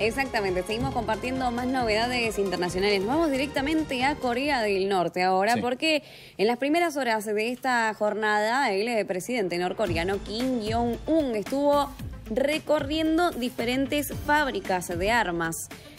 Exactamente, seguimos compartiendo más novedades internacionales. Nos vamos directamente a Corea del Norte ahora, sí, porque en las primeras horas de esta jornada el presidente norcoreano Kim Jong-un estuvo recorriendo diferentes fábricas de armas.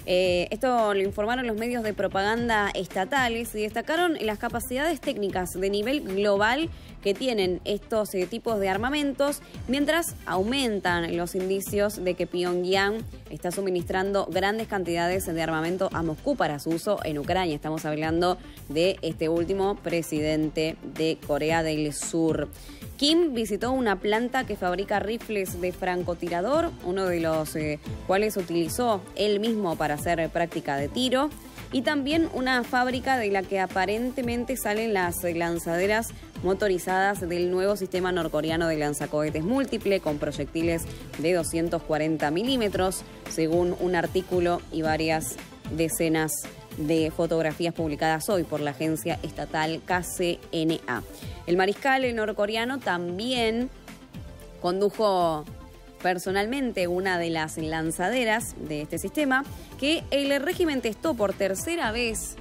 Esto lo informaron los medios de propaganda estatales y destacaron las capacidades técnicas de nivel global que tienen estos tipos de armamentos, mientras aumentan los indicios de que Pyongyang está suministrando grandes cantidades de armamento a Moscú para su uso en Ucrania. Estamos hablando de este último presidente de Corea del Sur. Kim visitó una planta que fabrica rifles de francotirador, uno de los cuales utilizó él mismo para hacer práctica de tiro, y también una fábrica de la que aparentemente salen las lanzaderas motorizadas del nuevo sistema norcoreano de lanzacohetes múltiple con proyectiles de 240 milímetros, según un artículo y varias decenas de fotografías publicadas hoy por la agencia estatal KCNA. El mariscal norcoreano también condujo personalmente una de las lanzaderas de este sistema que el régimen testó por tercera vez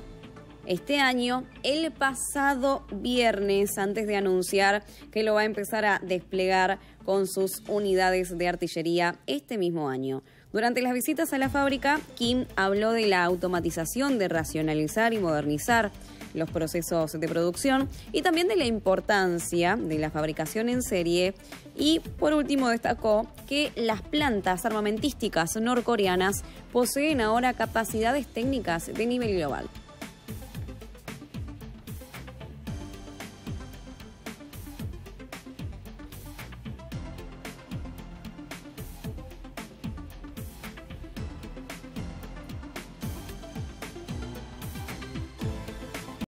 este año, el pasado viernes, antes de anunciar que lo va a empezar a desplegar con sus unidades de artillería este mismo año. Durante las visitas a la fábrica, Kim habló de la automatización, de racionalizar y modernizar los procesos de producción y también de la importancia de la fabricación en serie. Y por último destacó que las plantas armamentísticas norcoreanas poseen ahora capacidades técnicas de nivel global.